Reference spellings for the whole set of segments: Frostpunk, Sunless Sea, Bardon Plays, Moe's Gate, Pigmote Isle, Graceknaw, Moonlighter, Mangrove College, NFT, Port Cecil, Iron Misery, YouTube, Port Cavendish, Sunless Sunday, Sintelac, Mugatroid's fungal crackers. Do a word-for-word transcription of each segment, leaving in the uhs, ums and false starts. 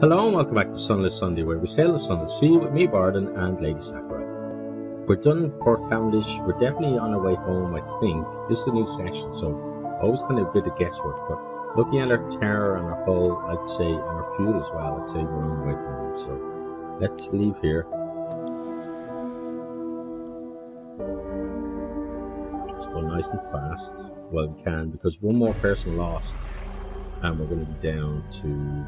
Hello and welcome back to Sunless Sunday, where we sail the Sunless Sea with me, Barden, and Lady Sakura. We're done Port Cavendish, we're definitely on our way home, I think. This is a new session, so always kind of a bit of guesswork, but looking at our terror and our hull, I'd say, and our fuel as well, I'd say we're on the way home, so let's leave here. Let's go nice and fast. Well, we can, because one more person lost, and we're going to be down to...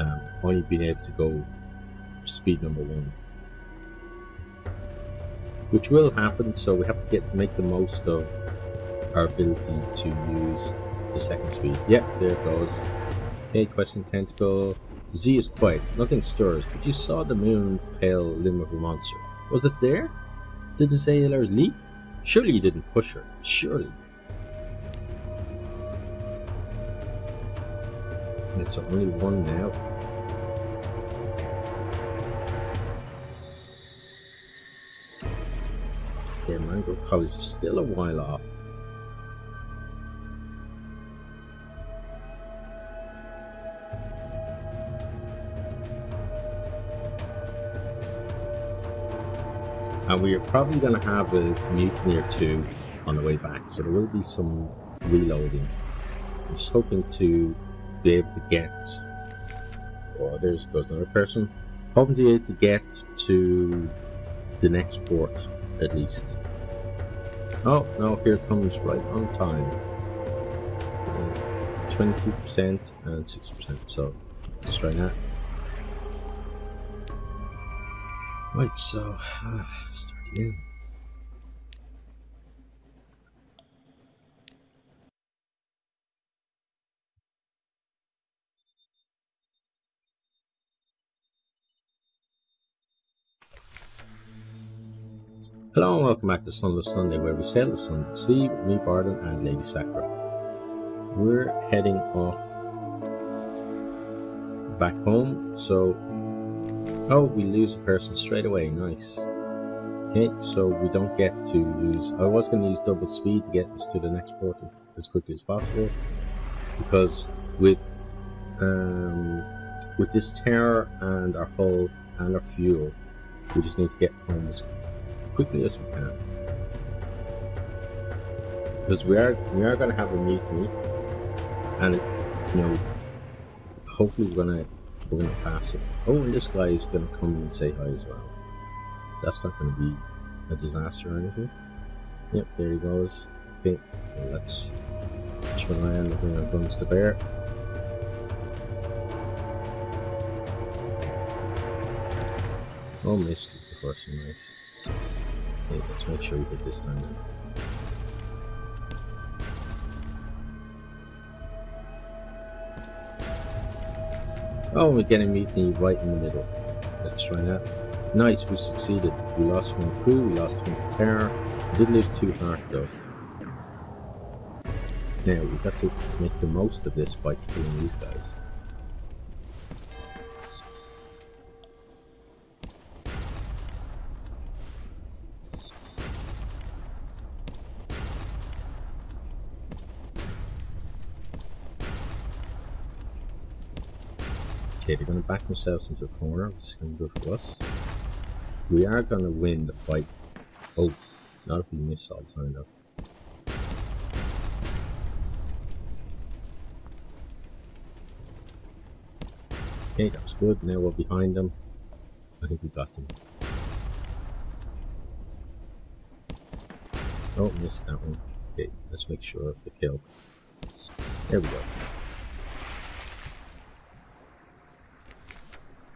Um, only being able to go speed number one, which will happen, so we have to get make the most of our ability to use the second speed. Yep, there it goes. Okay, question tentacle. Z is quiet, nothing stirs, but you saw the moon pale limb of a monster. Was it there? Did the sailors leap? Surely you didn't push her, surely. It's only one now. Okay, Mangrove College is still a while off. And we are probably going to have a mutiny or two on the way back, so there will be some reloading. I'm just hoping to be able to get, oh, there goes another person. Hoping to be able to get to the next port at least. Oh no, here it comes right on time. twenty-two percent and six percent, so let's try that. Right, so uh, start again. Hello and welcome back to Sunless Sunday, where we sail the Sunless Sea with me, Barden, and Lady Sakura. We're heading off back home, so... Oh, we lose a person straight away, nice. Okay, so we don't get to use... I was going to use double speed to get us to the next port as quickly as possible, because with, um, with this terror and our hull and our fuel, we just need to get home as quickly as we can, because we are we are going to have a mutiny, and it's, you know, hopefully we're gonna we're gonna pass it. Oh, and this guy is gonna come and say hi as well. That's not gonna be a disaster or anything. Yep, there he goes. Okay, well, let's try and bring our guns to bear. Oh, missed the first one. Nice. Okay, let's make sure we get this landed. Oh, we're getting mutiny right in the middle. Let's try that. Nice, we succeeded. We lost one crew, we lost one terror. We did lose two heart though. Now we've got to make the most of this by killing these guys. Okay, they're going to back themselves into a corner, which is going to be good for us. We are going to win the fight. Oh, not if we miss all the time though. Okay, that was good. Now we're behind them. I think we got them. Oh, missed that one. Okay, let's make sure of the kill. There we go.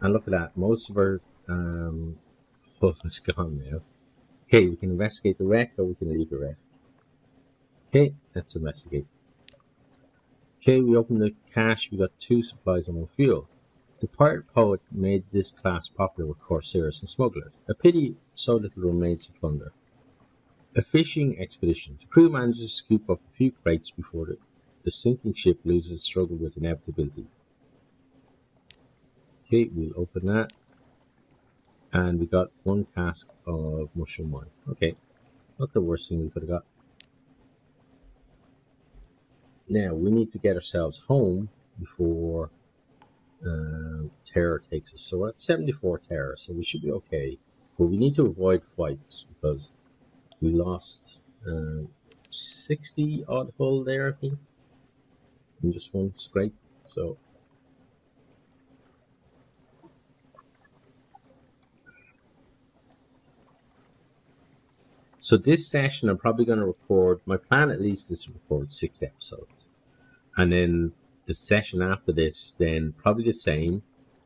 And look at that, most of our um, hull is gone now. Okay, we can investigate the wreck or we can leave the wreck. Okay, let's investigate. Okay, we opened the cache, we got two supplies and one fuel. The pirate poet made this class popular with corsairs and smugglers. A pity so little remains to plunder. A fishing expedition. The crew manages to scoop up a few crates before the, the sinking ship loses its struggle with inevitability. Okay, we'll open that, and we got one cask of mushroom wine. Okay, not the worst thing we could have got. Now we need to get ourselves home before uh, terror takes us. So we're at seventy-four terror, so we should be okay. But we need to avoid fights because we lost uh, sixty odd hull there, I think, in just one scrape. So So this session, I'm probably going to record, my plan at least is to record six episodes. And then the session after this, then probably the same.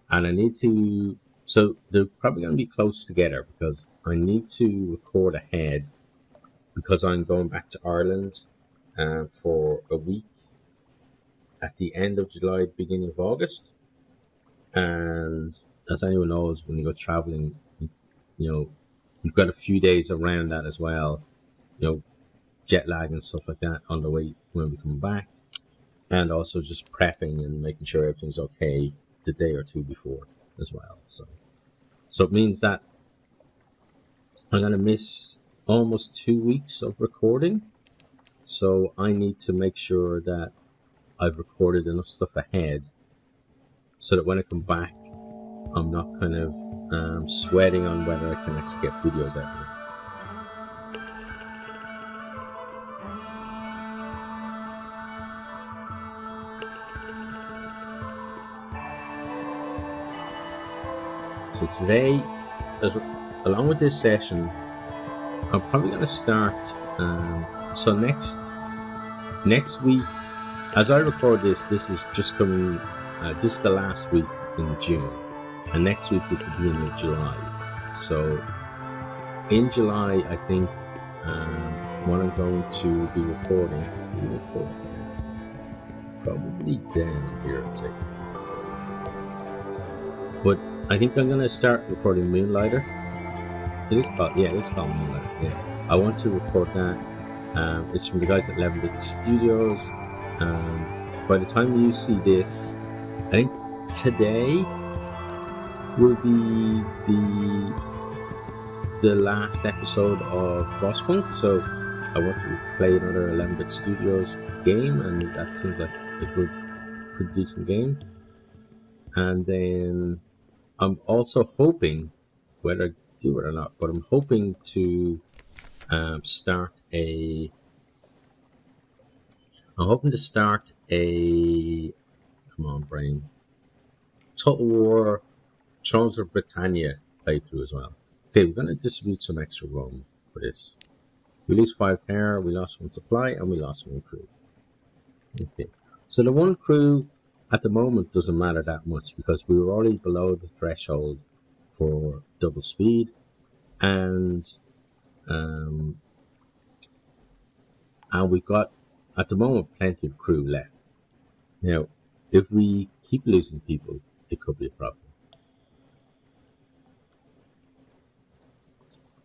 And I need to, so they're probably going to be close together because I need to record ahead because I'm going back to Ireland uh, for a week at the end of July, beginning of August. And as anyone knows, when you go traveling, you, you know, you've got a few days around that as well, you know, jet lag and stuff like that on the way when we come back, and also just prepping and making sure everything's okay the day or two before as well. So, so it means that I'm going to miss almost two weeks of recording. So I need to make sure that I've recorded enough stuff ahead so that when I come back, I'm not kind of um, sweating on whether I can actually get videos out of it. So today, as, along with this session, I'm probably going to start, um, so next next week, as I record this, this is just coming, uh, this is the last week in June. And next week is the beginning of July. So in July, I think um, what I'm going to be recording, probably down here, I'd say. But I think I'm going to start recording Moonlighter. It is called, yeah, it is called Moonlighter. Yeah, I want to record that. Um, it's from the guys at eleven bit studios. Um, by the time you see this, I think today will be the the last episode of Frostpunk, so I want to play another eleven bit studios game, and that seems like a good, good decent game. And then I'm also hoping, whether I do it or not, but I'm hoping to um, start a I'm hoping to start a come on brain Total War Thrones of Britannia playthrough as well. Okay, we're going to distribute some extra rum for this. We lost five terror, we lost one supply, and we lost one crew. Okay, so the one crew at the moment doesn't matter that much because we were already below the threshold for double speed, and um, and we've got at the moment plenty of crew left. Now, if we keep losing people, it could be a problem.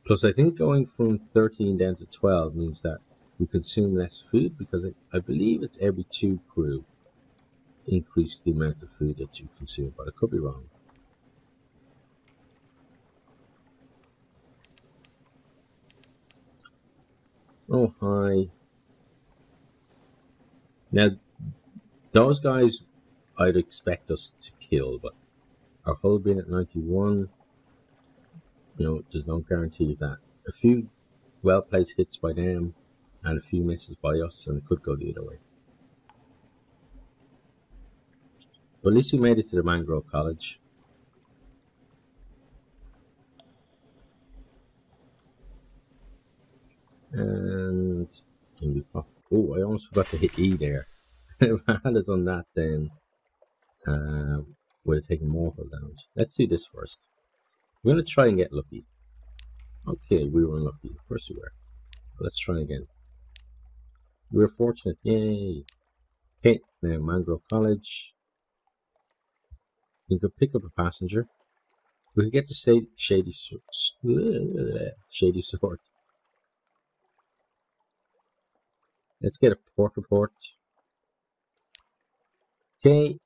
Plus, I think going from thirteen down to twelve means that we consume less food because I, I believe it's every two crew increase the amount of food that you consume, but I could be wrong. Oh, hi. Now, those guys I'd expect us to kill, but our hull being at ninety-one... You know, there's no guarantee of that. A few well-placed hits by them and a few misses by us, and it could go the other way. But at least we made it to the Mangrove College. And and we pop. Oh, I almost forgot to hit E there. If I had done that, then uh, we'd have taken more hull damage. Let's do this first. We're going to try and get lucky. Okay, we were unlucky. Of course we were. Let's try again. We're fortunate. Yay. Okay, now Mangrove College. We could pick up a passenger. We could get the shady, shady sort. Let's get a port report. Okay.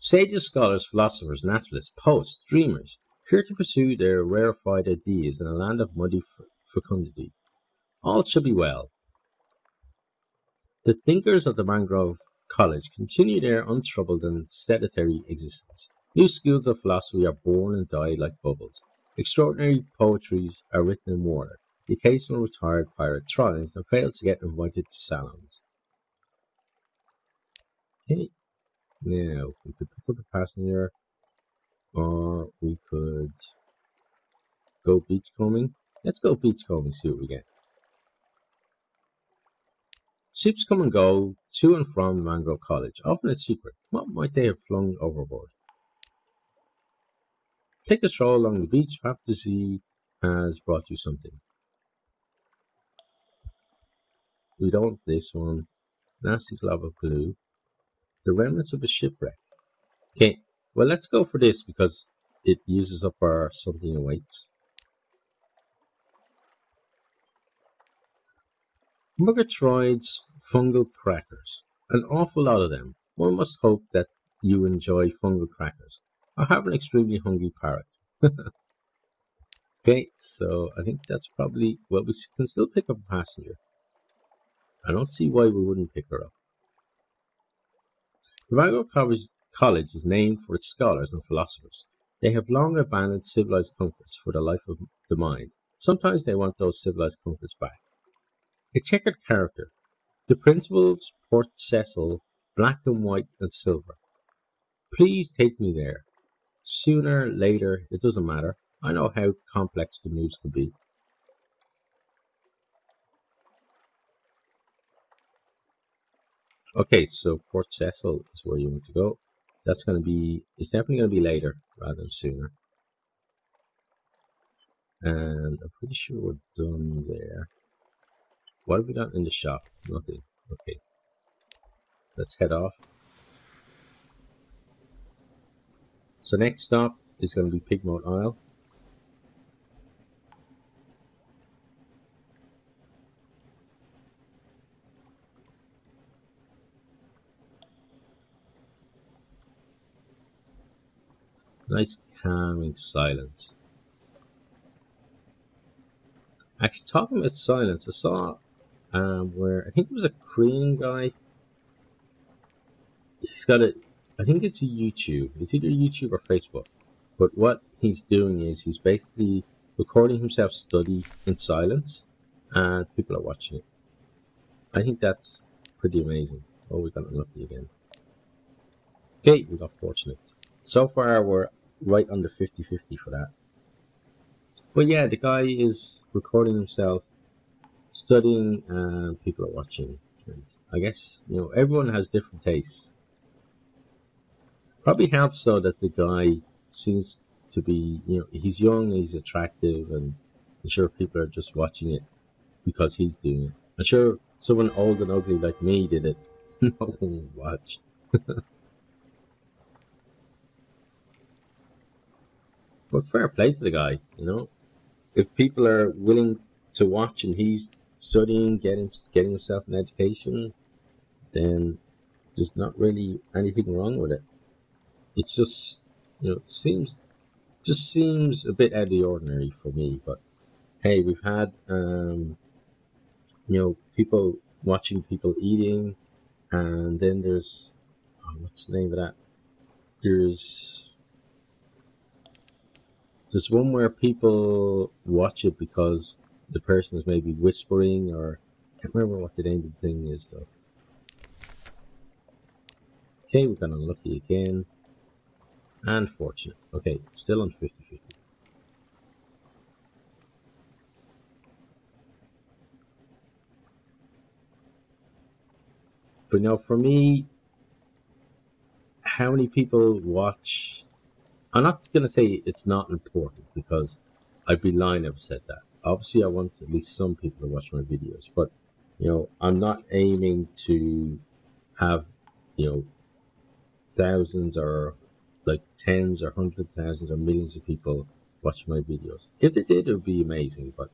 Sages, scholars, philosophers, naturalists, poets, dreamers, here to pursue their rarefied ideas in a land of muddy fecundity. All shall be well. The thinkers of the Mangrove College continue their untroubled and sedentary existence. New schools of philosophy are born and die like bubbles. Extraordinary poetries are written in water. The occasional retired pirate tries and fails to get invited to salons. Okay. Now, we could pick up a passenger, or we could go beachcombing. Let's go beachcombing, see what we get. Ships come and go to and from Mangrove College, often in secret. What might they have flung overboard? Take a stroll along the beach, perhaps the sea has brought you something. We don't want this one. Nasty glob of glue. The remnants of a shipwreck. Okay, well, let's go for this because it uses up our something awaits. Mugatroid's fungal crackers. An awful lot of them. One must hope that you enjoy fungal crackers. I have an extremely hungry parrot. Okay, so I think that's probably... Well, we can still pick up a passenger. I don't see why we wouldn't pick her up. The Mangrove College is named for its scholars and philosophers. They have long abandoned civilized comforts for the life of the mind. Sometimes they want those civilized comforts back. A checkered character. The principal's Port Cecil, black and white and silver. Please take me there. Sooner, later, it doesn't matter. I know how complex the moves could be. Okay, so Port Cecil is where you want to go. That's going to be, it's definitely going to be later rather than sooner. And I'm pretty sure we're done there. What have we got in the shop? Nothing. Okay. Let's head off. So next stop is going to be Pigmote Isle. Nice calming silence. Actually, talking about silence, I saw... Um, where I think it was a Korean guy. He's got a, I think it's a YouTube. It's either YouTube or Facebook. But what he's doing is he's basically recording himself study in silence, and people are watching it. I think that's pretty amazing. Oh, we got unlucky again. Okay, we got fortunate. So far, we're right under fifty fifty for that. But yeah, the guy is recording himself studying and people are watching, and I guess, you know, everyone has different tastes. Probably helps though that the guy seems to be, you know, he's young, he's attractive, and I'm sure people are just watching it because he's doing it. I'm sure someone old and ugly like me did it. No one watched. But fair play to the guy, you know. If people are willing to watch and he's studying, getting getting himself an education, then there's not really anything wrong with it. It's just, you know, it seems just seems a bit out of the ordinary for me. But hey, we've had um, you know, people watching people eating, and then there's oh, what's the name of that? There's there's one where people watch it because the person is maybe whispering, or I can't remember what the name of the thing is though. Okay, we've got unlucky again. And fortunate. Okay, still on fifty fifty. But now for me, how many people watch... I'm not going to say it's not important, because I'd be lying if I said that. Obviously, I want at least some people to watch my videos, but, you know, I'm not aiming to have, you know, thousands or like tens or hundreds of thousands or millions of people watch my videos. If they did, it would be amazing. But,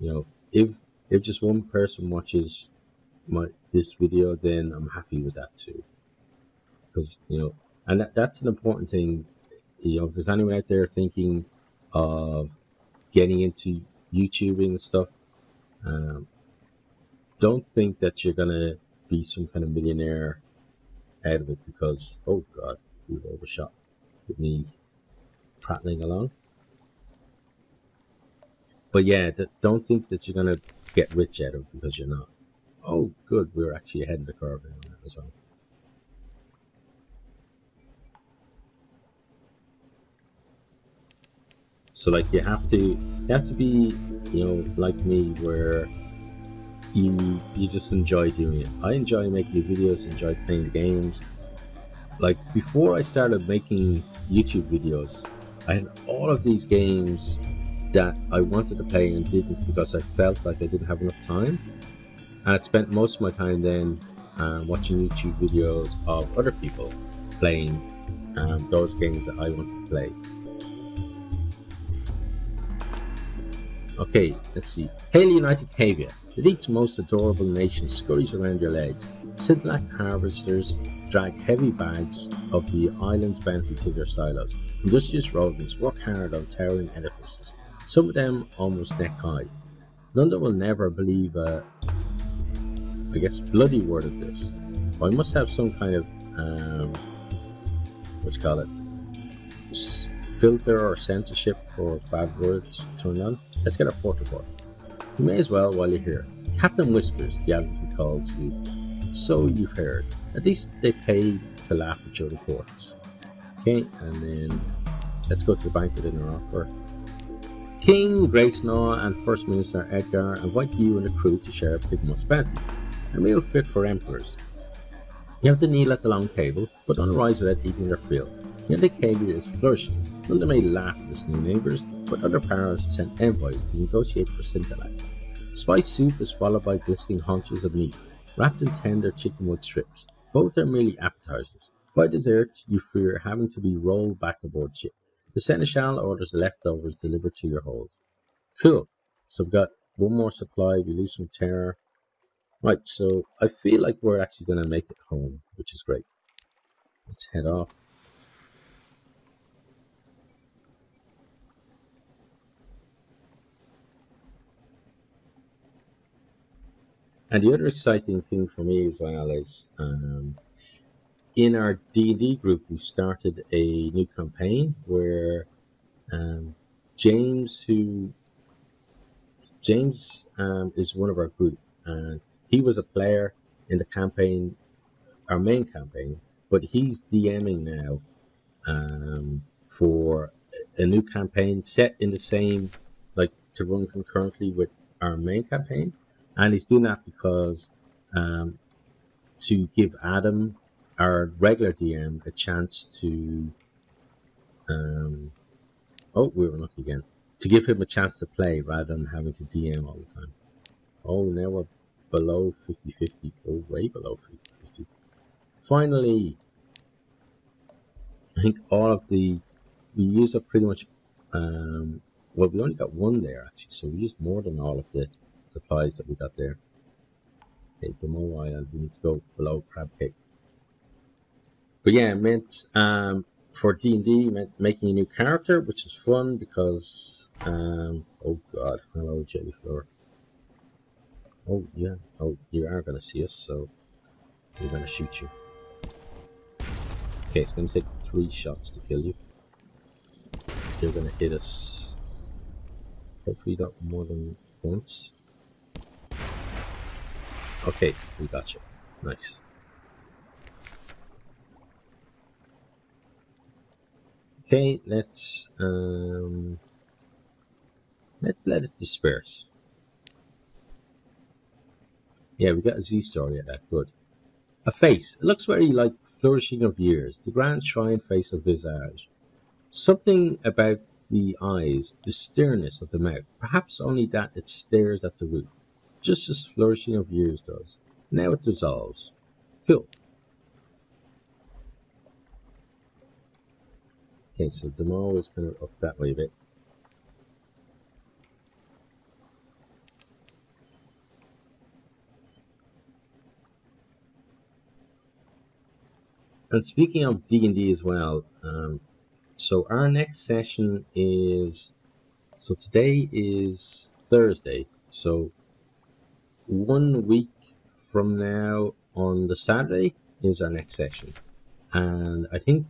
you know, if if just one person watches my this video, then I'm happy with that too. Because, you know, and that, that's an important thing. You know, if there's anyone out there thinking of getting into YouTubing and stuff, um, don't think that you're gonna be some kind of millionaire out of it because, oh god, we've overshot with me prattling along. But yeah, th don't think that you're going to get rich out of it because you're not. Oh good, we're actually ahead of the curve on that as well. So like you have to you have to be, you know, like me, where you you just enjoy doing it. I enjoy making videos, enjoy playing the games. Like before I started making YouTube videos, I had all of these games that I wanted to play and didn't because I felt like I didn't have enough time. And I spent most of my time then uh, watching YouTube videos of other people playing um, those games that I wanted to play. Okay, let's see. Hail United Tavia, the league's most adorable nation scurries around your legs. Sintelac harvesters drag heavy bags of the island's bounty to their silos. Industrious rodents work hard on towering edifices, some of them almost neck high. London will never believe a, I guess, bloody word of this. Well, I must have some kind of, um, what you call it, filter or censorship for bad words turned on. Let's get a port-to-port. You may as well while you're here. Captain Whiskers, the admiralty calls you. So you've heard. At least they pay to laugh at your reports. Okay, and then let's go to the bank with dinner offer. King Graceknaw and First Minister Edgar invite you and the crew to share Pigmote's bounty, a meal fit for emperors. You have to kneel at the long table, but don't rise without eating their fill. The other caveat is flourishing. London may laugh at its new neighbours, but other powers sent envoys to negotiate for Sintelac. Spice soup is followed by glistening haunches of meat, wrapped in tender chickenwood strips. Both are merely appetizers. By dessert, you fear having to be rolled back aboard ship. The Seneschal orders the leftovers delivered to your hold. Cool. So we've got one more supply, we lose some terror. Right, so I feel like we're actually going to make it home, which is great. Let's head off. And the other exciting thing for me as well is um, in our D and D group, we started a new campaign where um, James, who James um, is one of our group, and he was a player in the campaign, our main campaign, but he's DMing now um, for a new campaign set in the same, like to run concurrently with our main campaign. And he's doing that because um, to give Adam, our regular D M, a chance to, um, oh, we were unlucky again, to give him a chance to play rather than having to D M all the time. Oh, now we're below fifty fifty, oh, way below fifty fifty. Finally, I think all of the, we used up pretty much, um, well, we only got one there actually, so we used more than all of the supplies that we got there. Okay, the Moe Island, we need to go below crab cake. But yeah, it meant um, for D and D, meant making a new character, which is fun because, um, oh god, hello Jellyflower. Oh yeah, oh, you are going to see us, so we're going to shoot you. Okay, it's going to take three shots to kill you. You're going to hit us, hopefully not more than once. Okay, we got you. Nice. Okay, let's um, let's let it disperse. Yeah, we got a Z story at that. Good. A face. It looks very like flourishing of years. The grand shrine face of visage. Something about the eyes, the sternness of the mouth. Perhaps only that it stares at the roof. Just as flourishing of years does. Now it dissolves. Cool. Okay, so the mall is kind of up that way a bit. And speaking of D and D as well, um, so our next session is, so today is Thursday, so one week from now on the Saturday is our next session. And I think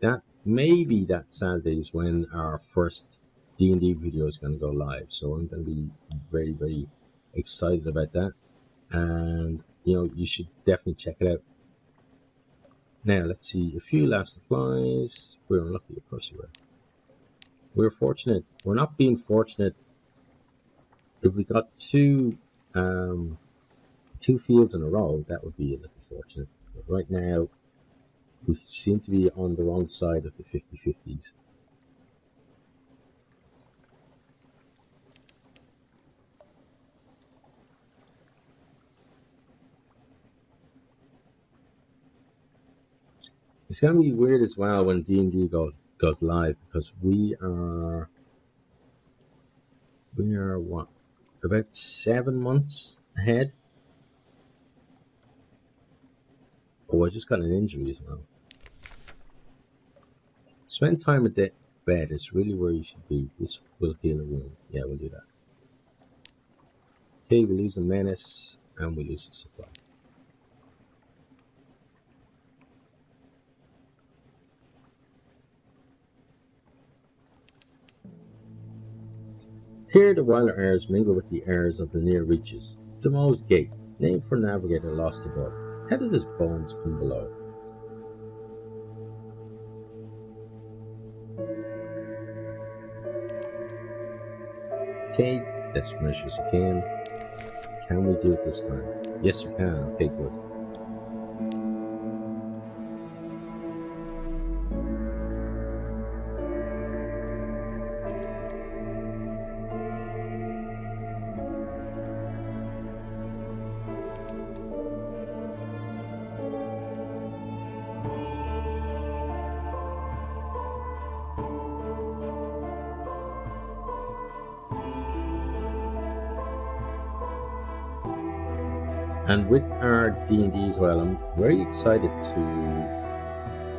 that maybe that Saturday is when our first D and D video is going to go live. So I'm going to be very, very excited about that. And, you know, you should definitely check it out. Now, let's see. A few last supplies. We're unlucky, of course you were. We're fortunate. We're not being fortunate. If we got two um, two fields in a row, that would be a little fortunate. But right now, we seem to be on the wrong side of the fifty fifties. It's going to be weird as well when D and D goes goes live, because we are we are what, about seven months ahead. Oh, I just got an injury as well. Spend time at that bed. It's really where you should be. This will heal a wound. Yeah, we'll do that. Okay, we lose the menace and we lose the supply. Here the wilder airs mingle with the airs of the near reaches. The Moe's Gate, named for navigator lost above. How did his bones come below? Okay, let's measure this again. Can we do it this time? Yes, you can. Okay, good. And with our D and D as well, I'm very excited to,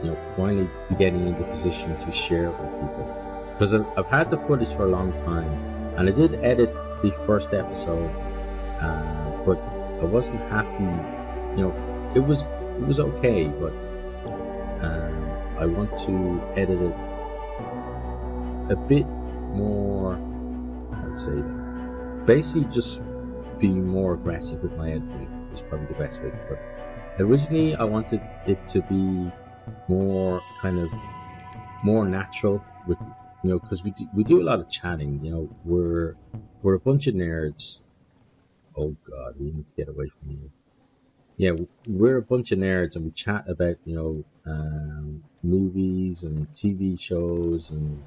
you know, finally be getting into position to share it with people. Because I've, I've had the footage for a long time, and I did edit the first episode, uh, but I wasn't happy. You know, it was it was okay, but uh, I want to edit it a bit more. I would say, basically just being more aggressive with my editing. Is probably the best way to put it. Originally, I wanted it to be more kind of more natural, with, you know, because we do, we do a lot of chatting. You know, we're we're a bunch of nerds. Oh God, we need to get away from you. Yeah, we're a bunch of nerds, and we chat about, you know, um, movies and T V shows, and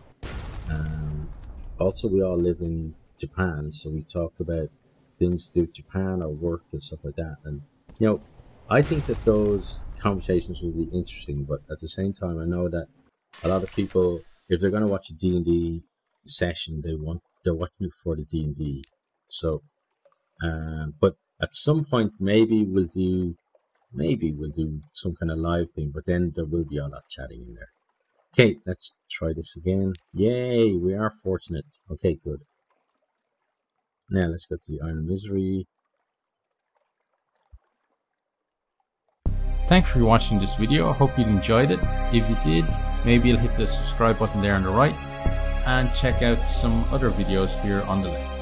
um, also we all live in Japan, so we talk about things to do with Japan or work and stuff like that. And, you know, I think that those conversations will be interesting, but at the same time, I know that a lot of people, if they're going to watch a D and D session, they want, they're watching it for the D and D. So, um, but at some point, maybe we'll do, maybe we'll do some kind of live thing, but then there will be a lot of chatting in there. Okay, let's try this again. Yay, we are fortunate. Okay, good. Now let's go to the Iron Misery. Thanks for watching this video. I hope you enjoyed it. If you did, maybe you'll hit the subscribe button there on the right, and check out some other videos here on the left.